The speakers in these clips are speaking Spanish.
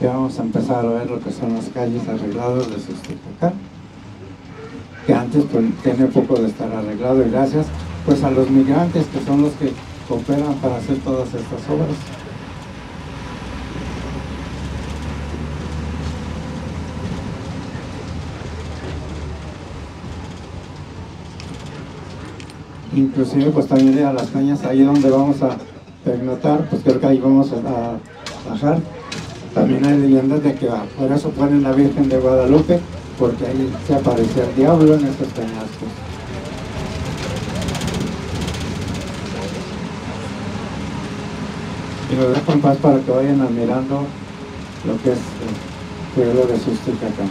que vamos a empezar a ver lo que son las calles arregladas de Susticacán, que antes pues, tenía poco de estar arreglado, y gracias pues a los migrantes que son los que cooperan para hacer todas estas obras. Inclusive pues también ir a las cañas, ahí donde vamos a pernoctar, pues creo que ahí vamos a bajar. También hay leyendas de que por eso ponen la Virgen de Guadalupe, porque ahí se aparecía el diablo en estos peñascos. Y los dejo en paz para que vayan admirando lo que es el pueblo de Susticacán.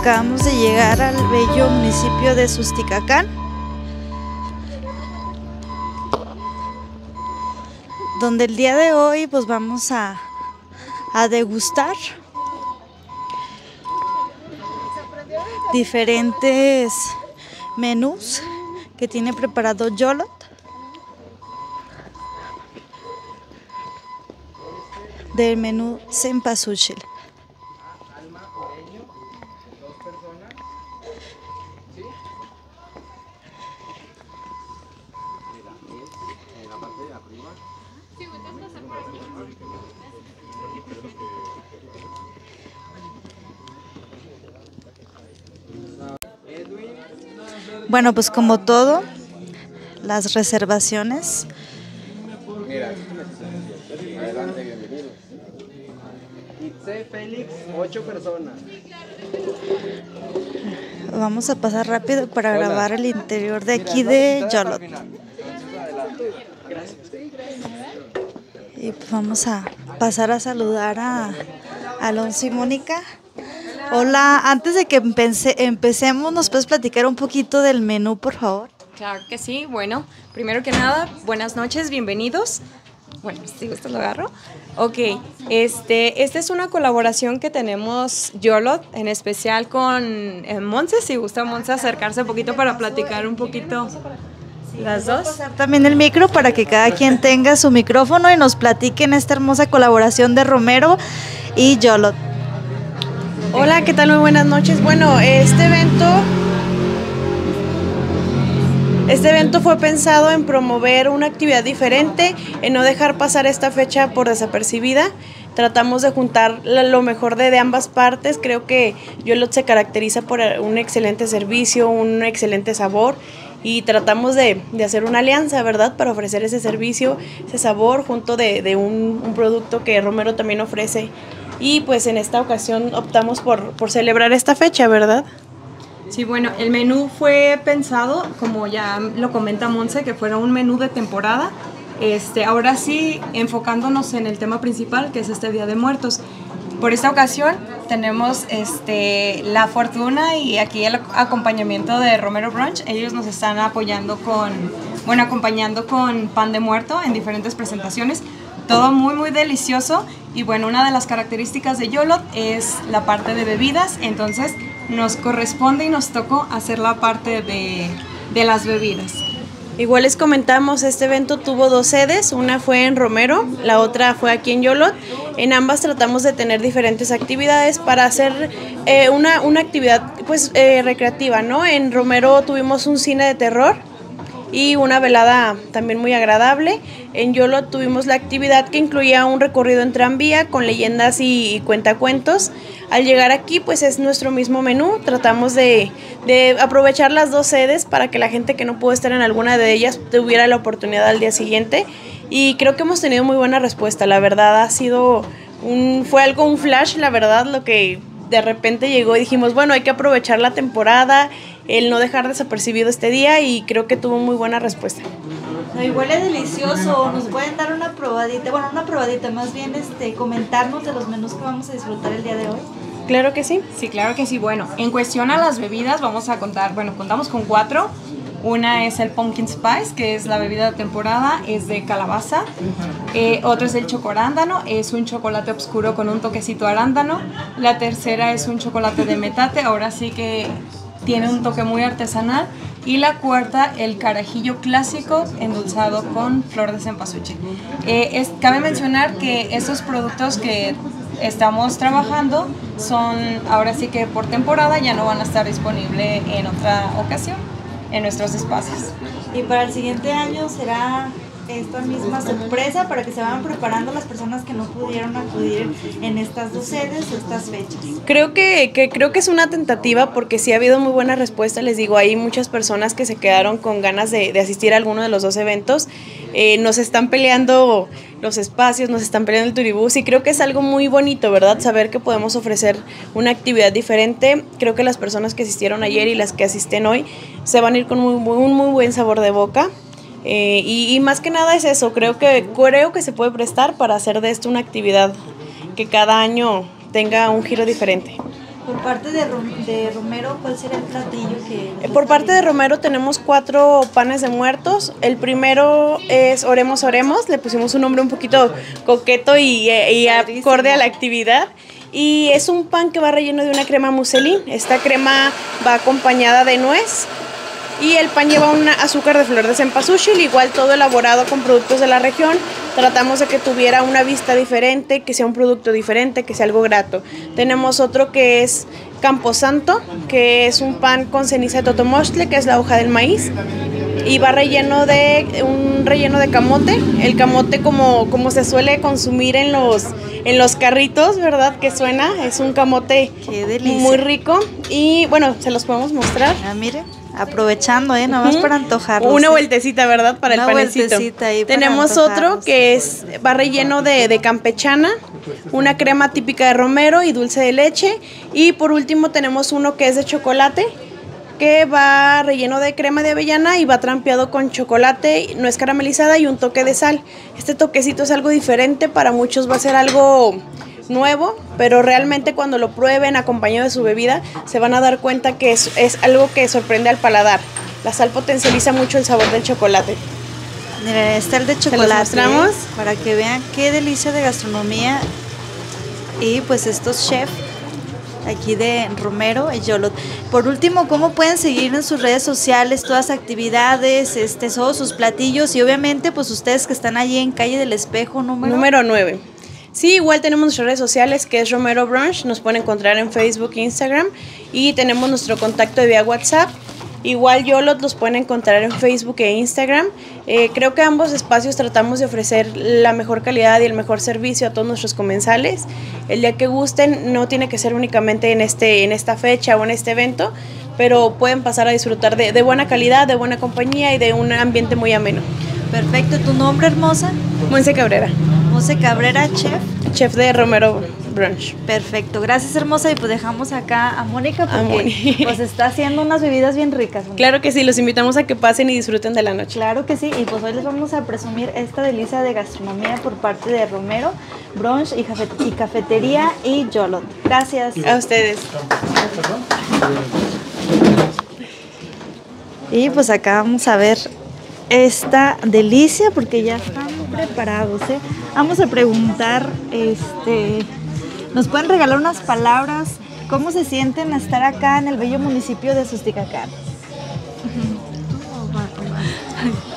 Acabamos de llegar al bello municipio de Susticacán, donde el día de hoy pues vamos a degustar diferentes menús que tiene preparado Yólotl. del menú Sempasuchil. Bueno, pues como todo, las reservaciones. Mira, adelante, bienvenido. Itze, Félix, 8 personas. Vamos a pasar rápido para grabar el interior de aquí de Yólotl. Y pues vamos a pasar a saludar a Alonso y Mónica. Hola, antes de que empecemos, ¿nos puedes platicar un poquito del menú, por favor? Claro que sí, bueno, primero que nada, buenas noches, bienvenidos. Bueno, si gustas lo agarro. Ok, esta es una colaboración que tenemos Yólotl, en especial con Monse, si gusta Monse acercarse un poquito para platicar un poquito. Las dos. También el micro para que cada quien tenga su micrófono y nos platiquen esta hermosa colaboración de Romero y Yólotl. Hola, ¿qué tal? Muy buenas noches. Bueno, este evento fue pensado en promover una actividad diferente, en no dejar pasar esta fecha por desapercibida. Tratamos de juntar lo mejor de ambas partes. Creo que Yólotl se caracteriza por un excelente servicio, un excelente sabor, y tratamos de hacer una alianza, ¿verdad?, para ofrecer ese servicio, ese sabor, junto de un producto que Romero también ofrece. Y pues en esta ocasión optamos por celebrar esta fecha, ¿verdad? Sí, bueno, el menú fue pensado, como ya lo comenta Monse, que fuera un menú de temporada. Ahora sí, enfocándonos en el tema principal, que es este Día de Muertos. Por esta ocasión tenemos la fortuna y aquí el acompañamiento de Romero Brunch. Ellos nos están apoyando acompañando con pan de muerto en diferentes presentaciones. Todo muy muy delicioso. Y bueno, una de las características de Yólotl es la parte de bebidas, entonces nos corresponde y nos tocó hacer la parte de las bebidas. Igual les comentamos, este evento tuvo dos sedes, una fue en Romero, la otra fue aquí en Yólotl. En ambas tratamos de tener diferentes actividades para hacer una actividad pues recreativa, ¿no? En Romero tuvimos un cine de terror y una velada también muy agradable. En Yólotl tuvimos la actividad que incluía un recorrido en tranvía con leyendas y cuentacuentos. Al llegar aquí pues es nuestro mismo menú, tratamos de aprovechar las dos sedes para que la gente que no pudo estar en alguna de ellas tuviera la oportunidad al día siguiente, y creo que hemos tenido muy buena respuesta, la verdad ha sido fue algo un flash, la verdad, lo que de repente llegó y dijimos, bueno, hay que aprovechar la temporada, el no dejar desapercibido este día, y creo que tuvo muy buena respuesta. Y huele delicioso, nos pueden dar una probadita, bueno, una probadita más bien, comentarnos de los menús que vamos a disfrutar el día de hoy. Claro que sí. Sí, claro que sí. Bueno, en cuestión a las bebidas vamos a contar, bueno, contamos con 4. Una es el pumpkin spice, que es la bebida de temporada, es de calabaza. Otro es el chocorándano, es un chocolate oscuro con un toquecito arándano. La tercera es un chocolate de metate, ahora sí que tiene un toque muy artesanal. Y la cuarta, el carajillo clásico endulzado con flor de cempasúchil. Cabe mencionar que estos productos que estamos trabajando son ahora sí que por temporada, ya no van a estar disponibles en otra ocasión en nuestros espacios. Y para el siguiente año será esta misma sorpresa para que se vayan preparando las personas que no pudieron acudir en estas dos sedes, estas fechas. Creo que es una tentativa porque sí ha habido muy buena respuesta, les digo, hay muchas personas que se quedaron con ganas de asistir a alguno de los dos eventos. Nos están peleando los espacios, nos están peleando el turibús, y creo que es algo muy bonito, ¿verdad? Saber que podemos ofrecer una actividad diferente. Creo que las personas que asistieron ayer y las que asisten hoy se van a ir con un muy buen sabor de boca. Y más que nada es eso, creo que se puede prestar para hacer de esto una actividad que cada año tenga un giro diferente. Por parte de Romero, ¿cuál será el platillo que...? Por parte de Romero tenemos 4 panes de muertos. El primero es Oremos, Oremos. Le pusimos un nombre un poquito coqueto y acorde a la actividad. Y es un pan que va relleno de una crema muselín. Esta crema va acompañada de nuez, y el pan lleva un azúcar de flor de cempasúchil, igual todo elaborado con productos de la región. Tratamos de que tuviera una vista diferente, que sea un producto diferente, que sea algo grato. Tenemos otro que es Camposanto, que es un pan con ceniza de totomostle, que es la hoja del maíz, y va relleno de un relleno de camote. El camote como se suele consumir en los carritos, ¿verdad? Que suena, es un camote muy rico y bueno, se los podemos mostrar. Ah, mire, aprovechando, nada más para antojarlos. Una vueltecita, ¿verdad? Para el panecito. Tenemos otro que es va relleno de campechana, una crema típica de romero y dulce de leche, y por último tenemos uno que es de chocolate, que va relleno de crema de avellana y va trampeado con chocolate, no es caramelizada, y un toque de sal. Este toquecito es algo diferente, para muchos va a ser algo nuevo, pero realmente cuando lo prueben acompañado de su bebida se van a dar cuenta que es algo que sorprende al paladar. La sal potencializa mucho el sabor del chocolate. Miren, está el de chocolate, para que vean qué delicia de gastronomía. Y pues estos chefs aquí de Romero y Yólotl. Por último, ¿cómo pueden seguir en sus redes sociales todas las actividades, todos sus platillos? Y obviamente, pues ustedes que están allí en calle del Espejo número 9. Sí, igual tenemos nuestras redes sociales, que es Romero Brunch, nos pueden encontrar en Facebook e Instagram, y tenemos nuestro contacto de vía WhatsApp. Igual Yólotl los pueden encontrar en Facebook e Instagram. Creo que ambos espacios tratamos de ofrecer la mejor calidad y el mejor servicio a todos nuestros comensales. El día que gusten, no tiene que ser únicamente en esta fecha o en este evento, pero pueden pasar a disfrutar de buena calidad, de buena compañía y de un ambiente muy ameno. Perfecto. ¿Tu nombre, hermosa? Monse Cabrera. Monse Cabrera, chef de Romero Brunch. Perfecto, gracias, hermosa. Y pues dejamos acá a Mónica porque nos está haciendo unas bebidas bien ricas, ¿no? Claro que sí, los invitamos a que pasen y disfruten de la noche. Claro que sí, y pues hoy les vamos a presumir esta delicia de gastronomía por parte de Romero Brunch y Cafetería y Yólotl. Gracias. A ustedes. Y pues acá vamos a ver esta delicia porque ya están preparados, ¿eh? Vamos a preguntar, ¿nos pueden regalar unas palabras? ¿Cómo se sienten estar acá en el bello municipio de Susticacán?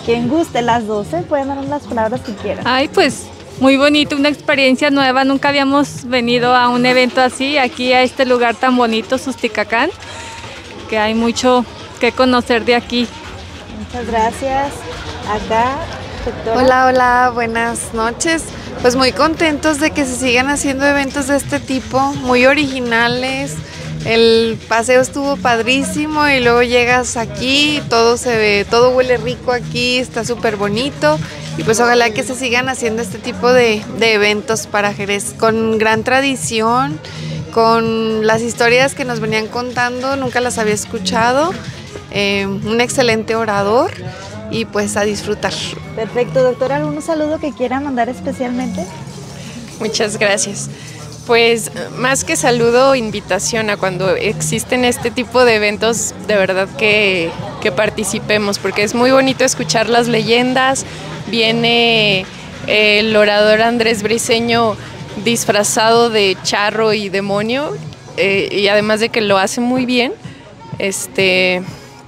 Quien guste, las 12, pueden dar las palabras que quieran. Ay, pues muy bonito, una experiencia nueva, nunca habíamos venido a un evento así, aquí a este lugar tan bonito, Susticacán, que hay mucho que conocer de aquí. Muchas gracias. Acá, doctora. Hola, buenas noches. Pues muy contentos de que se sigan haciendo eventos de este tipo, muy originales. El paseo estuvo padrísimo y luego llegas aquí, todo se ve, todo huele rico aquí, está súper bonito. Y pues ojalá que se sigan haciendo este tipo de eventos para Jerez, con gran tradición, con las historias que nos venían contando, nunca las había escuchado. Un excelente orador y pues a disfrutar. Perfecto, doctora, ¿algún saludo que quiera mandar especialmente? Muchas gracias. Pues más que saludo, invitación a cuando existen este tipo de eventos, de verdad que participemos, porque es muy bonito escuchar las leyendas. Viene el orador Andrés Briseño disfrazado de charro y demonio, y además de que lo hace muy bien,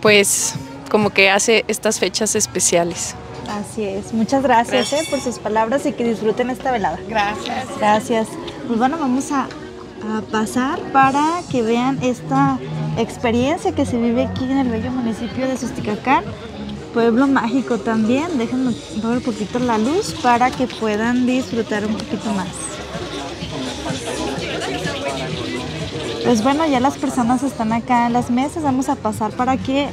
pues como que hace estas fechas especiales. Así es, muchas gracias. Por sus palabras y que disfruten esta velada. Gracias. Gracias. Pues bueno, vamos a pasar para que vean esta experiencia que se vive aquí en el bello municipio de Susticacán, pueblo mágico también. Déjenme ver un poquito la luz para que puedan disfrutar un poquito más. Pues bueno, ya las personas están acá en las mesas, vamos a pasar para que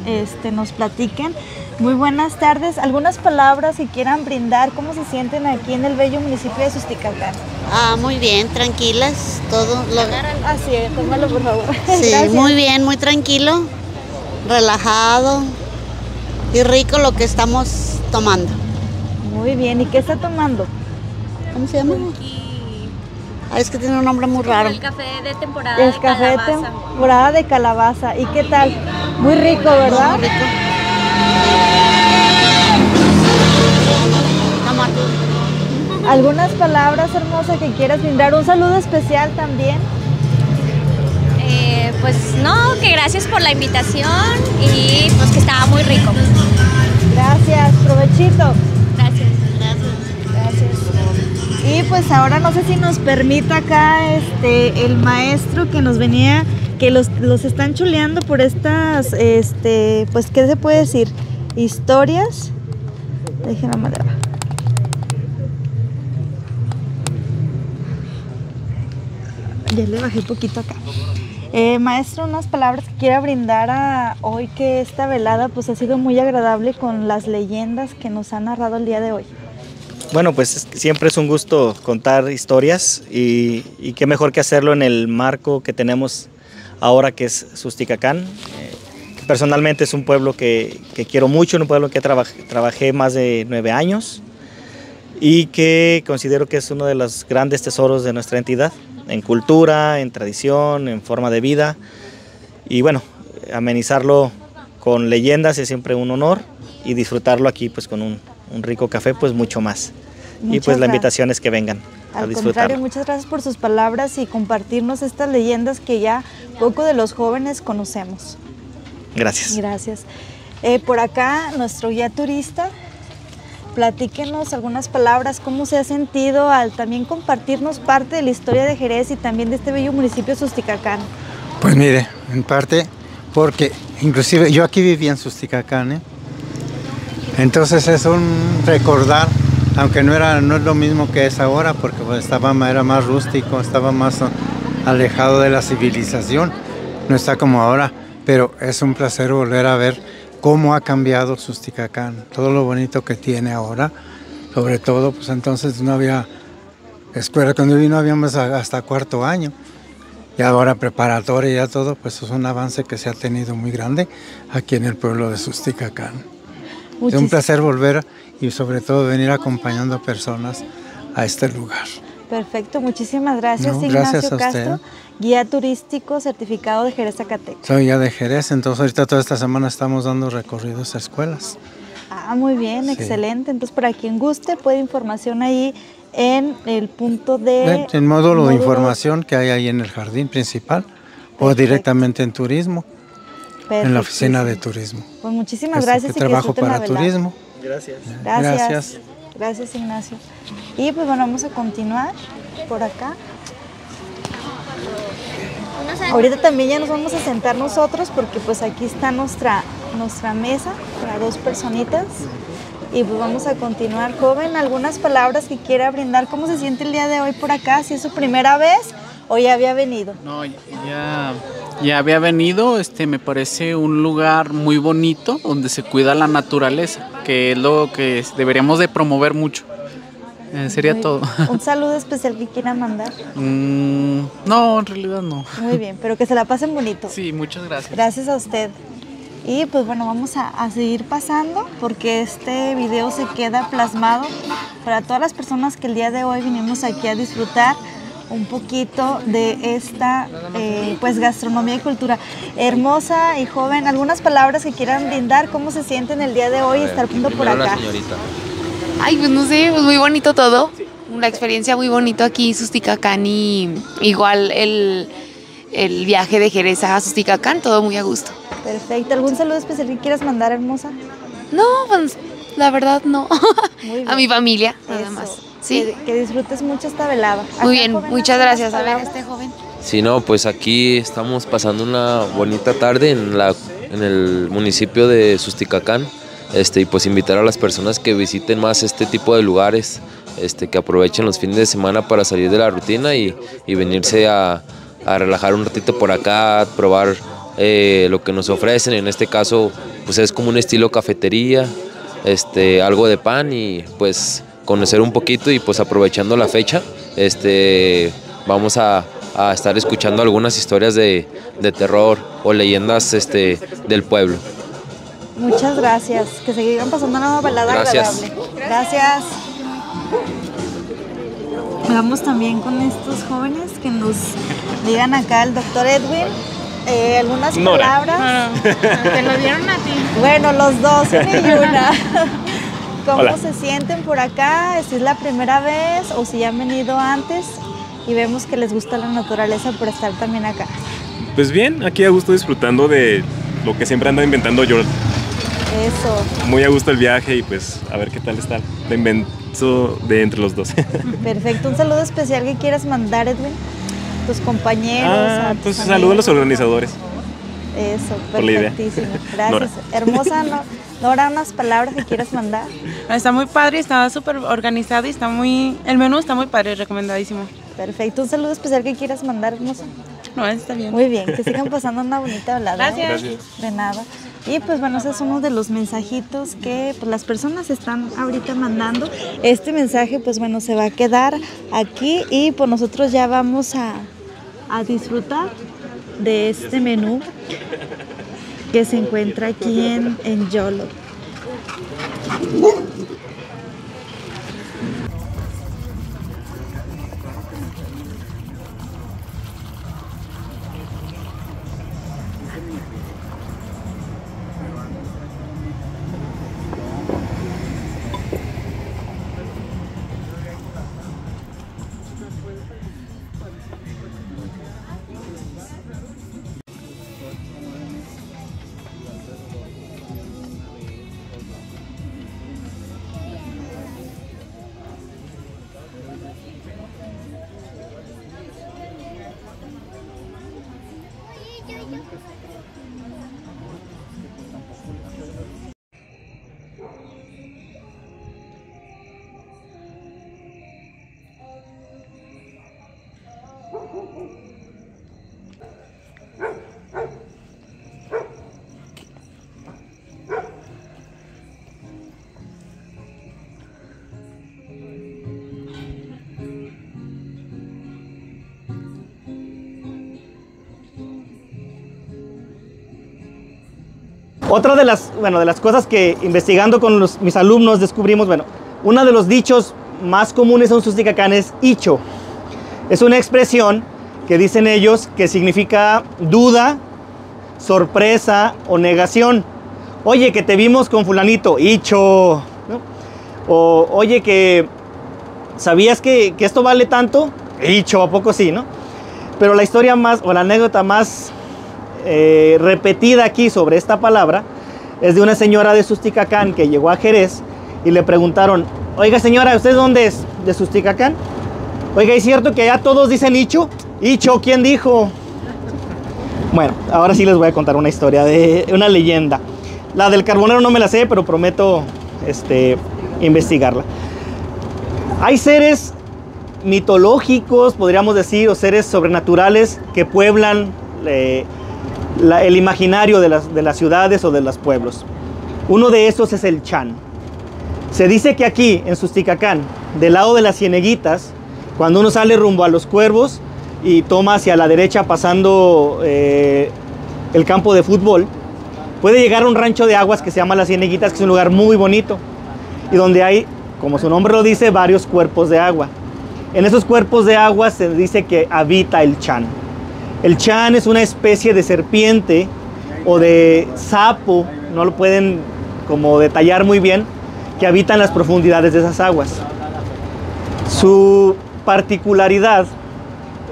nos platiquen. Muy buenas tardes, algunas palabras que quieran brindar, ¿cómo se sienten aquí en el bello municipio de Susticacán? Ah, muy bien, tranquilas, todo. Así es, tómalo por favor. Sí, muy bien, muy tranquilo, relajado y rico lo que estamos tomando. Muy bien, ¿y qué está tomando? ¿Cómo se llama? Ah, es que tiene un nombre muy raro. El café de temporada de calabaza. El café de temporada de calabaza. ¿Y qué tal? Muy rico, ¿verdad? Muy rico. ¿Algunas palabras, hermosas, que quieras brindar? ¿Un saludo especial también? pues no, que gracias por la invitación y pues que estaba muy rico. Gracias, provechito. Gracias, gracias. Y pues ahora no sé si nos permita acá el maestro que nos venía, que los están chuleando por estas, pues qué se puede decir, historias. Déjenme mandar. Ya le bajé poquito acá. Maestro, unas palabras que quiera brindar a hoy, que esta velada pues ha sido muy agradable con las leyendas que nos han narrado el día de hoy. Bueno, pues siempre es un gusto contar historias y qué mejor que hacerlo en el marco que tenemos ahora, que es Susticacán. Personalmente es un pueblo que quiero mucho, un pueblo que trabajé más de 9 años y que considero que es uno de los grandes tesoros de nuestra entidad, en cultura, en tradición, en forma de vida. Y bueno, amenizarlo con leyendas es siempre un honor, y disfrutarlo aquí pues con un rico café pues mucho más. Muchas y pues gracias. La invitación es que vengan a disfrutarlo. Al contrario, muchas gracias por sus palabras y compartirnos estas leyendas que ya poco de los jóvenes conocemos. Gracias. Gracias. Por acá, nuestro guía turista, platíquenos algunas palabras, cómo se ha sentido al también compartirnos parte de la historia de Jerez y también de este bello municipio Susticacán. Pues mire, en parte, porque inclusive yo aquí viví en Susticacán, entonces es un recordar, aunque no es lo mismo que es ahora, porque pues era más rústico, estaba más alejado de la civilización, no está como ahora. Pero es un placer volver a ver cómo ha cambiado Susticacán, todo lo bonito que tiene ahora. Sobre todo, pues entonces no había escuela, cuando vino habíamos hasta 4º año, y ahora preparatoria y ya todo, pues es un avance que se ha tenido muy grande aquí en el pueblo de Susticacán. Es un placer volver y sobre todo venir acompañando a personas a este lugar. Perfecto, muchísimas gracias, Ignacio Castro, guía turístico certificado de Jerez, Zacatecas. Soy ya de Jerez, entonces ahorita toda esta semana estamos dando recorridos a escuelas. Ah, muy bien, sí. Excelente. Entonces, para quien guste, puede información ahí en el punto de... El módulo de información que hay ahí en el jardín principal. Perfecto. O directamente en turismo, en la oficina de turismo. Pues muchísimas gracias. Que trabajo para turismo. Gracias. Gracias. Gracias. Gracias, Ignacio. Y pues bueno, vamos a continuar por acá. Ahorita también ya nos vamos a sentar nosotros, porque pues aquí está nuestra mesa para 2 personitas. Y pues vamos a continuar. Joven, algunas palabras que quiera brindar. ¿Cómo se siente el día de hoy por acá? ¿Si es su primera vez o ya había venido? No, ya había venido. Me parece un lugar muy bonito donde se cuida la naturaleza, que es lo que deberíamos de promover mucho. Sería todo. ¿Un saludo especial que quieran mandar? No, en realidad no. Muy bien, pero que se la pasen bonito. Sí, muchas gracias. Gracias a usted. Y pues bueno, vamos a seguir pasando, porque este video se queda plasmado para todas las personas que el día de hoy vinimos aquí a disfrutar un poquito de esta pues gastronomía y cultura. Hermosa y joven, algunas palabras que quieran brindar, cómo se sienten el día de hoy y estar punto por acá. Ay, pues no sé, pues muy bonito todo, una experiencia muy bonito aquí Susticacán, y igual el viaje de Jerez a Susticacán, todo muy a gusto. Perfecto, ¿algún saludo especial que quieras mandar, hermosa? No, pues la verdad no, a mi familia nada más. Sí. Que disfrutes mucho esta velada. Muy bien, muchas gracias. A ver, joven. Sí, no, pues aquí estamos pasando una bonita tarde en el municipio de Susticacán, y pues invitar a las personas que visiten más este tipo de lugares, que aprovechen los fines de semana para salir de la rutina y venirse a relajar un ratito por acá, a probar lo que nos ofrecen. En este caso, pues es como un estilo cafetería, algo de pan y pues conocer un poquito, y pues aprovechando la fecha vamos a estar escuchando algunas historias de terror o leyendas del pueblo. Muchas gracias, que se sigan pasando una velada agradable. Gracias. Vamos también con estos jóvenes que nos digan acá el doctor Edwin. Algunas palabras. Te lo dieron a ti. Bueno, los dos, una y una. ¿Cómo se sienten por acá? ¿Si es la primera vez o si ya han venido antes? Y vemos que les gusta la naturaleza por estar también acá. Pues bien, aquí a gusto disfrutando de lo que siempre anda inventando Yólotl. Eso. Muy a gusto el viaje y pues a ver qué tal está el invento de entre los dos. Perfecto. Un saludo especial que quieras mandar, Edwin, a tus compañeros. Ah, pues saludo a los organizadores. Eso, perfectísimo. Gracias. Nora. Hermosa, ¿no? Nora, unas palabras que quieras mandar. Está muy padre, está súper organizado y está muy... El menú está muy padre, recomendadísimo. Perfecto. Un saludo especial que quieras mandar, hermosa. No, está bien. Muy bien, que sigan pasando una bonita velada. Gracias. De nada. Y pues bueno, ese es uno de los mensajitos que pues, las personas están ahorita mandando. Este mensaje pues bueno, se va a quedar aquí y pues nosotros ya vamos a disfrutar de este menú que se encuentra aquí en Yólotl. Otra de las, bueno, de las cosas que investigando con mis alumnos descubrimos, bueno, uno de los dichos más comunes en Susticacán es icho. Es una expresión que dicen ellos que significa duda, sorpresa o negación. Oye, que te vimos con fulanito, icho, ¿no? O oye, que sabías que esto vale tanto, icho, ¿a poco sí, no? Pero la historia más, o la anécdota más repetida aquí sobre esta palabra es de una señora de Susticacán que llegó a Jerez y le preguntaron: oiga señora, ¿usted dónde es? ¿De Susticacán? Oiga, ¿es cierto que allá todos dicen icho? ¿Icho? ¿Quién dijo? Bueno, ahora sí les voy a contar una historia de una leyenda. La del carbonero no me la sé, pero prometo investigarla. Hay seres mitológicos, podríamos decir, o seres sobrenaturales que pueblan el imaginario de las ciudades o de los pueblos. Uno de esos es el Chan. Se dice que aquí en Susticacán, del lado de las Cieneguitas, cuando uno sale rumbo a Los Cuervos y toma hacia la derecha pasando el campo de fútbol, puede llegar a un rancho de aguas que se llama Las Cieneguitas, que es un lugar muy bonito y donde hay, como su nombre lo dice, varios cuerpos de agua. En esos cuerpos de agua se dice que habita el Chan. El Chan es una especie de serpiente o de sapo, no lo pueden como detallar muy bien, que habita en las profundidades de esas aguas. Su particularidad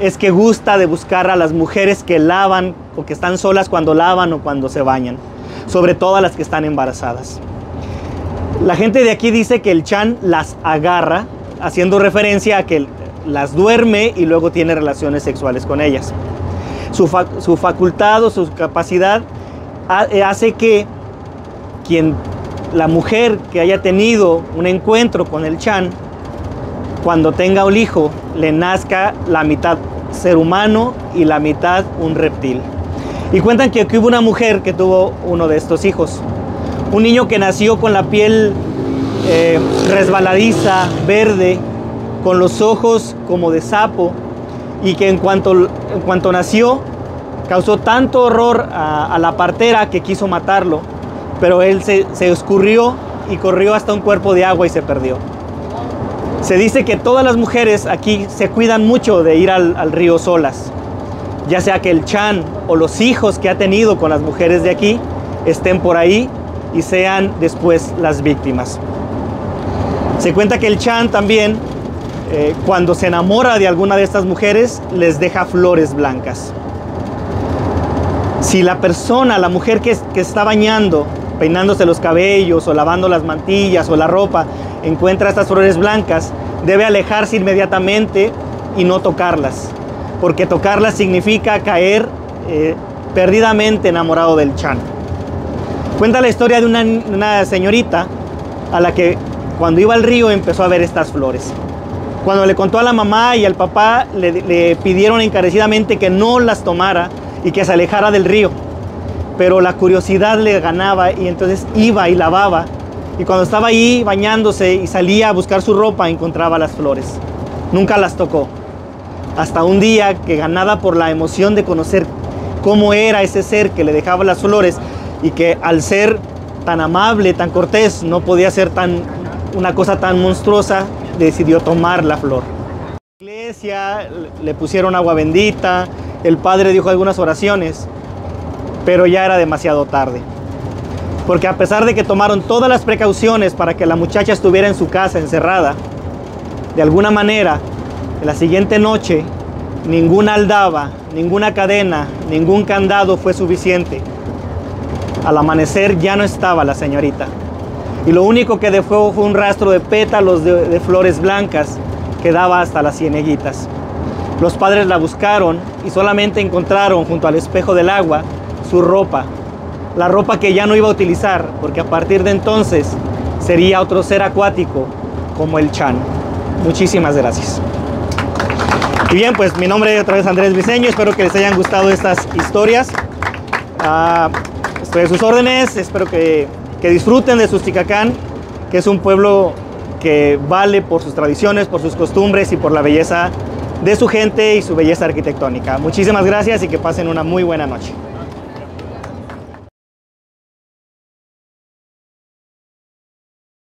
es que gusta de buscar a las mujeres que lavan o que están solas cuando lavan o cuando se bañan, sobre todo a las que están embarazadas. La gente de aquí dice que el Chan las agarra, haciendo referencia a que las duerme y luego tiene relaciones sexuales con ellas. Su facultad o su capacidad hace que la mujer que haya tenido un encuentro con el Chan, cuando tenga un hijo, le nazca la mitad ser humano y la mitad un reptil. Y cuentan que aquí hubo una mujer que tuvo uno de estos hijos. Un niño que nació con la piel resbaladiza, verde, con los ojos como de sapo, y que en cuanto nació causó tanto horror a la partera que quiso matarlo, pero él se escurrió y corrió hasta un cuerpo de agua y se perdió. Se dice que todas las mujeres aquí se cuidan mucho de ir al río solas, ya sea que el Chan o los hijos que ha tenido con las mujeres de aquí estén por ahí y sean después las víctimas. Se cuenta que el Chan también, cuando se enamora de alguna de estas mujeres, les deja flores blancas. Si la persona, la mujer que está bañando, peinándose los cabellos o lavando las mantillas o la ropa, encuentra estas flores blancas, debe alejarse inmediatamente y no tocarlas, porque tocarlas significa caer perdidamente enamorado del Chan. Cuenta la historia de una señorita a la que cuando iba al río empezó a ver estas flores. Cuando le contó a la mamá y al papá, le pidieron encarecidamente que no las tomara y que se alejara del río. Pero la curiosidad le ganaba y entonces iba y lavaba. Y cuando estaba ahí bañándose y salía a buscar su ropa, encontraba las flores. Nunca las tocó. Hasta un día que, ganada por la emoción de conocer cómo era ese ser que le dejaba las flores y que al ser tan amable, tan cortés, no podía ser una cosa tan monstruosa, decidió tomar la flor. En la iglesia le pusieron agua bendita, el padre dijo algunas oraciones, pero ya era demasiado tarde. Porque a pesar de que tomaron todas las precauciones para que la muchacha estuviera en su casa encerrada, de alguna manera, en la siguiente noche, ninguna aldaba, ninguna cadena, ningún candado fue suficiente. Al amanecer ya no estaba la señorita. Y lo único que dejó fue un rastro de pétalos de flores blancas que daba hasta las Cieneguitas. Los padres la buscaron y solamente encontraron junto al espejo del agua su ropa. La ropa que ya no iba a utilizar, porque a partir de entonces sería otro ser acuático como el Chan. Muchísimas gracias. Y bien, pues mi nombre es otra vez Andrés Briseño. Espero que les hayan gustado estas historias. Estoy a sus órdenes. Espero que disfruten de Susticacán, que es un pueblo que vale por sus tradiciones, por sus costumbres y por la belleza de su gente y su belleza arquitectónica. Muchísimas gracias y que pasen una muy buena noche.